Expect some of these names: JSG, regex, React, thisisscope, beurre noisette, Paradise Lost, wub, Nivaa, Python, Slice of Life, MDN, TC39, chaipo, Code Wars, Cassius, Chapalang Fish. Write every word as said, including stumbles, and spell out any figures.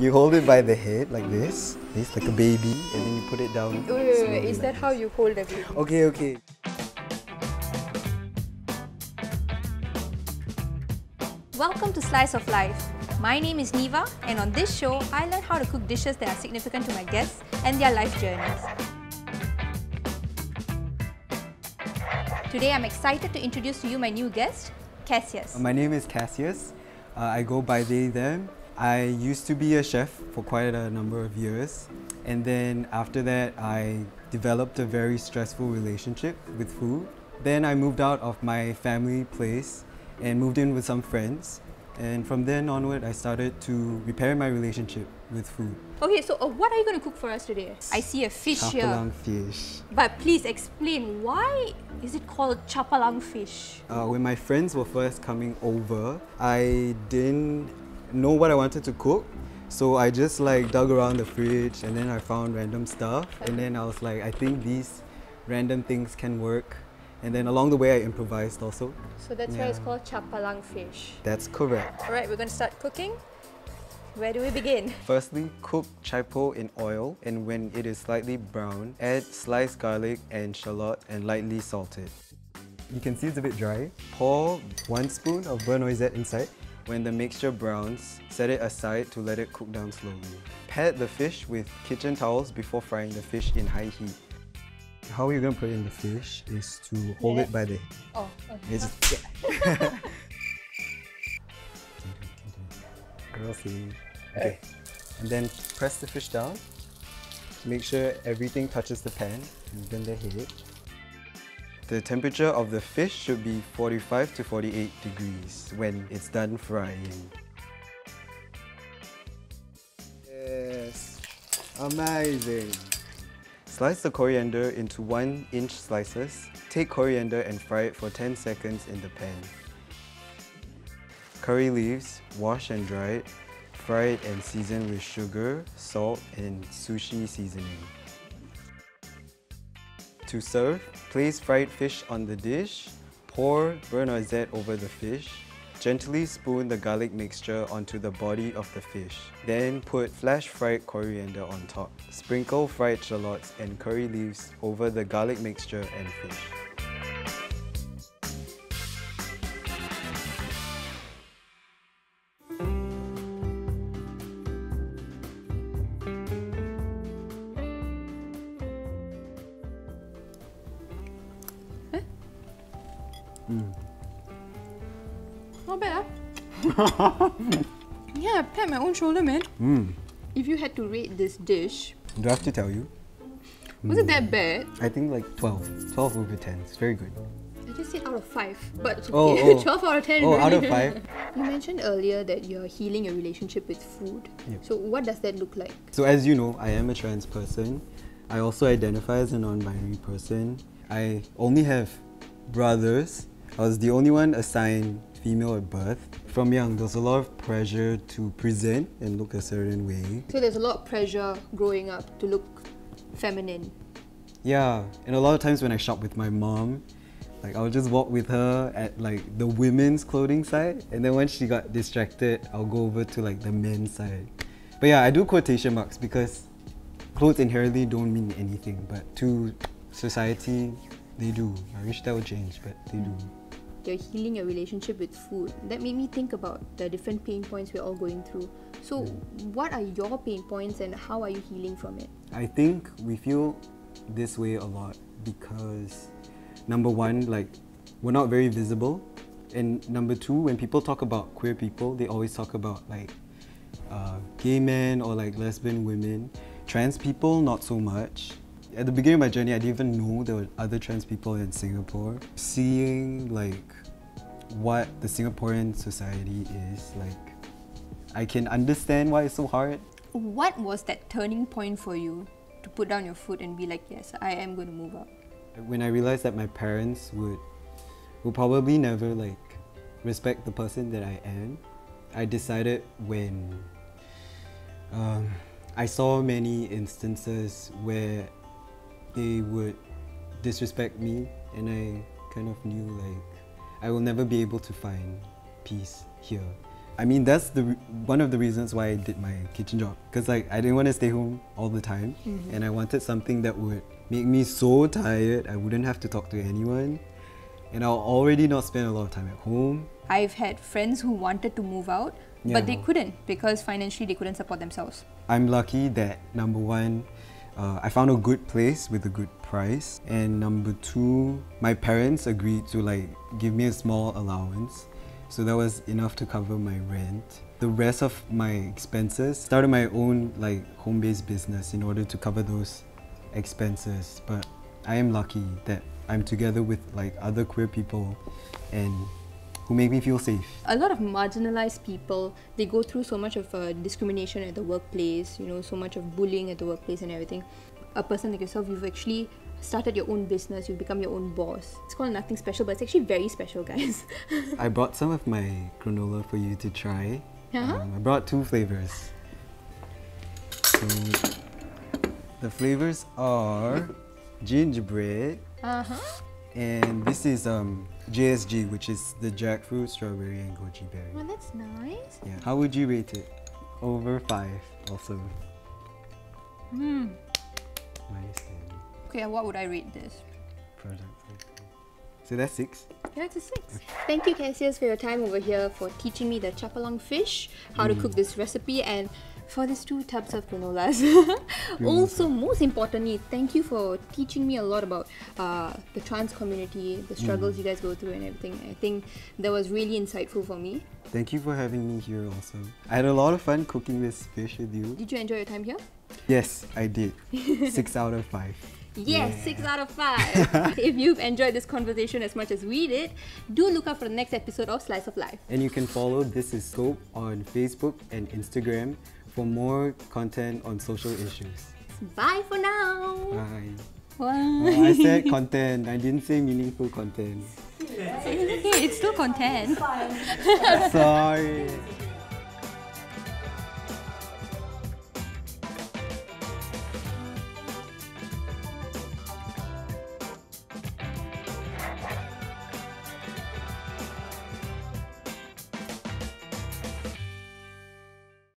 You hold it by the head like this. It's like a baby, and then you put it down. Wait, wait, wait. Is that how you hold everything? Okay, okay. Welcome to Slice of Life. My name is Niva, and on this show, I learn how to cook dishes that are significant to my guests and their life journeys. Today, I'm excited to introduce to you my new guest, Cassius. My name is Cassius. Uh, I go by they, them. I used to be a chef for quite a number of years, and then after that, I developed a very stressful relationship with food. Then I moved out of my family place and moved in with some friends. And from then onward, I started to repair my relationship with food. Okay, so uh, what are you going to cook for us today? I see a fish here. Chapalang fish. But please explain, why is it called chapalang fish? Uh, when my friends were first coming over, I didn't know what I wanted to cook. So I just like dug around the fridge, and then I found random stuff. And then I was like, I think these random things can work. And then along the way, I improvised also. So that's yeah. why it's called chapalang fish. That's correct. All right, we're going to start cooking. Where do we begin? Firstly, cook chaipo in oil, and when it is slightly brown, add sliced garlic and shallot and lightly salted. You can see it's a bit dry. Pour one spoon of beurre noisette inside. When the mixture browns, set it aside to let it cook down slowly. Pat the fish with kitchen towels before frying the fish in high heat. How you're going to put in the fish is to hold yeah. it by the head. Oh, okay. It's just, yeah. Okay. And then press the fish down. Make sure everything touches the pan, and then the head. The temperature of the fish should be forty-five to forty-eight degrees when it's done frying. Yes, amazing. Slice the coriander into one inch slices. Take coriander and fry it for ten seconds in the pan. Curry leaves, wash and dry it. Fry it and season with sugar, salt and sushi seasoning. To serve, place fried fish on the dish. Pour beurre noisette over the fish. Gently spoon the garlic mixture onto the body of the fish. Then put flash-fried coriander on top. Sprinkle fried shallots and curry leaves over the garlic mixture and fish. Huh? Mm. Not bad, huh? Yeah, I pat my own shoulder, man. Mm. If you had to rate this dish... Do I have to tell you? Was mm. it that bad? I think like twelve. twelve over ten. It's very good. I just said out of five. But oh, oh. twelve out of ten. Oh, right? Out of five. You mentioned earlier that you're healing your relationship with food. Yep. So what does that look like? So as you know, I am a trans person. I also identify as a non-binary person. I only have brothers. I was the only one assigned female at birth. From young, there's a lot of pressure to present and look a certain way. So there's a lot of pressure growing up to look feminine. Yeah, and a lot of times when I shop with my mom, like I'll just walk with her at like the women's clothing side, and then when she got distracted, I'll go over to like the men's side. But yeah, I do quotation marks because clothes inherently don't mean anything, but to society, they do. I wish that would change, but they do. You're healing your relationship with food. That made me think about the different pain points we're all going through. So what are your pain points and how are you healing from it? I think we feel this way a lot because number one, like we're not very visible, and number two, when people talk about queer people, they always talk about like uh, gay men or like lesbian women. Trans people, not so much. At the beginning of my journey, I didn't even know there were other trans people in Singapore. Seeing like what the Singaporean society is like, I can understand why it's so hard. What was that turning point for you to put down your foot and be like, yes, I am going to move up? When I realized that my parents would, would probably never like respect the person that I am, I decided when um, I saw many instances where they would disrespect me, and I kind of knew like I will never be able to find peace here. I mean, that's the one of the reasons why I did my kitchen job, because like I didn't want to stay home all the time, mm-hmm. and I wanted something that would make me so tired I wouldn't have to talk to anyone, and I'll already not spend a lot of time at home. I've had friends who wanted to move out, yeah. but they couldn't because financially they couldn't support themselves. I'm lucky that, number one, uh, I found a good place with a good price, and number two, my parents agreed to like give me a small allowance, so that was enough to cover my rent. The rest of my expenses, started my own like home-based business in order to cover those expenses, but I am lucky that I'm together with like other queer people and who make me feel safe. A lot of marginalized people, they go through so much of uh, discrimination at the workplace, you know, so much of bullying at the workplace and everything. A person like yourself, you've actually started your own business, you've become your own boss. It's called Nothing Special, but it's actually very special, guys. I brought some of my granola for you to try. Uh-huh. um, I brought two flavors. So the flavors are gingerbread, uh-huh. and this is um, J S G, which is the jackfruit, strawberry and goji berry. Well, that's nice. Yeah. How would you rate it? Over five also. Hmm. Nice. Okay, what would I rate this? Product. So that's six? Yeah, it's a six. Okay. Thank you, Cassius, for your time over here, for teaching me the chapalang fish, how mm. to cook this recipe, and for these two tubs of granolas. Also, most importantly, thank you for teaching me a lot about uh, the trans community, the struggles mm. you guys go through and everything. I think that was really insightful for me. Thank you for having me here also. I had a lot of fun cooking this fish with you. Did you enjoy your time here? Yes, I did. Six out of five. Yes, yeah. six out of five. If you've enjoyed this conversation as much as we did, do look out for the next episode of Slice of Life. And you can follow This Is Soap on Facebook and Instagram for more content on social issues. Bye for now. Bye. Bye. Well, I said content. I didn't say meaningful content. Yeah. It's okay. It's still content. Sorry.